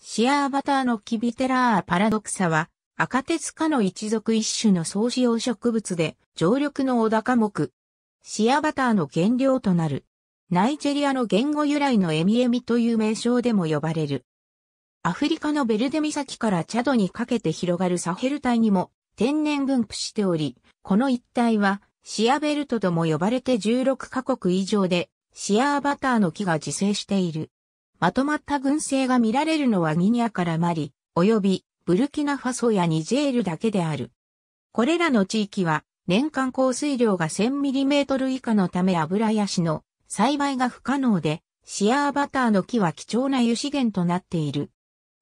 シアーバターのキビテラーパラドクサは、アカテツ科の一属一種の草子葉植物で、常緑の小高木。シアーバターの原料となる。ナイジェリアの言語由来のエミエミという名称でも呼ばれる。アフリカのベルデ岬からチャドにかけて広がるサヘル帯にも天然分布しており、この一帯はシアベルトとも呼ばれて16カ国以上でシアーバターの木が自生している。まとまった群生が見られるのはギニアからマリ、およびブルキナファソやニジェールだけである。これらの地域は年間降水量が 1000mm 以下のためアブラヤシの栽培が不可能で、シアーバターの木は貴重な油資源となっている。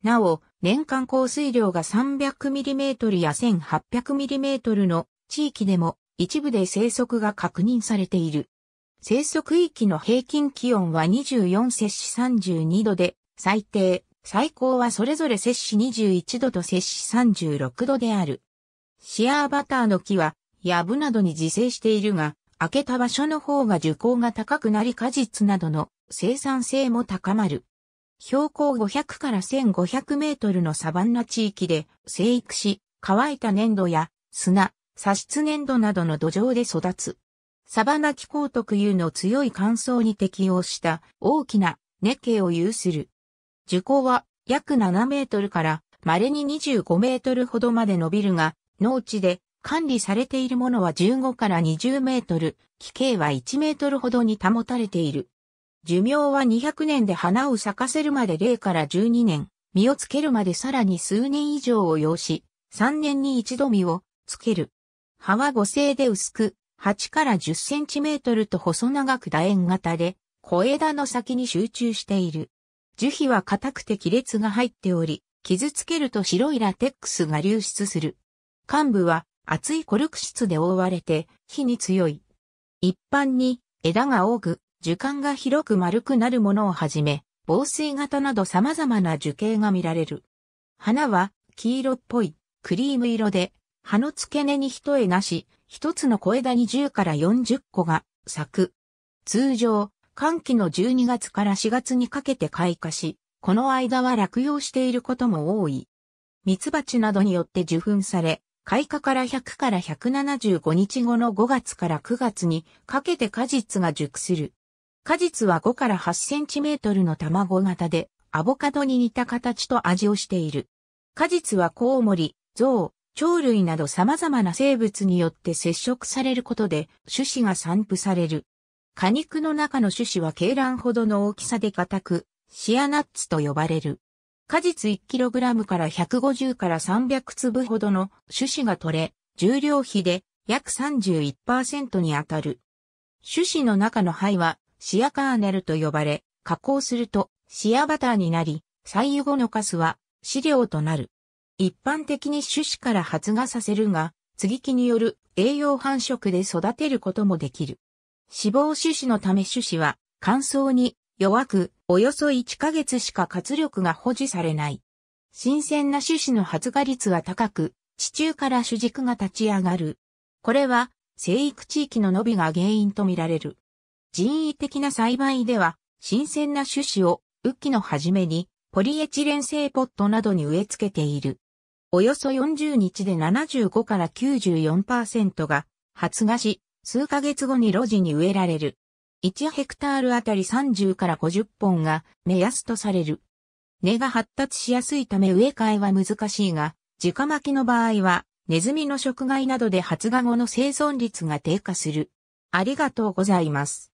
なお、年間降水量が 300mm や 1800mm の地域でも一部で生息が確認されている。生息域の平均気温は24摂氏32度で、最低、最高はそれぞれ摂氏21度と摂氏36度である。シアーバターの木は、やぶなどに自生しているが、開けた場所の方が樹高が高くなり果実などの生産性も高まる。標高500から1500メートルのサバンナ地域で生育し、乾いた粘土や砂、砂質粘土などの土壌で育つ。サバンナ気候特有の強い乾燥に適応した大きな根茎を有する。樹高は約7メートルから稀に25メートルほどまで伸びるが、農地で管理されているものは15から20メートル、樹形は1メートルほどに保たれている。寿命は200年で花を咲かせるまで0から12年、実をつけるまでさらに数年以上を要し、3年に一度実をつける。葉は5正で薄く、8から10センチメートルと細長く楕円型で、小枝の先に集中している。樹皮は硬くて亀裂が入っており、傷つけると白いラテックスが流出する。幹部は、厚いコルク質で覆われて火に強い。一般に枝が多く、樹幹が広く丸くなるものをはじめ、防水型など様々な樹形が見られる。花は黄色っぽいクリーム色で、葉の付け根に一重なし、一つの小枝に10から40個が咲く。通常、乾期の12月から4月にかけて開花し、この間は落葉していることも多い。蜜蜂などによって受粉され、開花から100から175日後の5月から9月にかけて果実が熟する。果実は5から8センチメートルの卵型で、アボカドに似た形と味をしている。果実はコウモリ、ゾウ、鳥類など様々な生物によって接触されることで種子が散布される。果肉の中の種子は鶏卵ほどの大きさで硬く、シアナッツと呼ばれる。果実 1kg から150から300粒ほどの種子が取れ、重量比で約 31% にあたる。種子の中の胚はシアカーネルと呼ばれ、加工するとシアバターになり、採油後のカスは飼料となる。一般的に種子から発芽させるが、接ぎ木による栄養繁殖で育てることもできる。死亡種子のため種子は乾燥に弱く、およそ1ヶ月しか活力が保持されない。新鮮な種子の発芽率は高く、地中から主軸が立ち上がる。これは、生育地域の伸びが原因とみられる。人為的な栽培では、新鮮な種子を、雨季の初めに、ポリエチレン製ポットなどに植え付けている。およそ40日で75から 94% が発芽し、数ヶ月後に露地に植えられる。1ヘクタールあたり30から50本が目安とされる。根が発達しやすいため植え替えは難しいが、直巻きの場合は、ネズミの食害などで発芽後の生存率が低下する。ありがとうございます。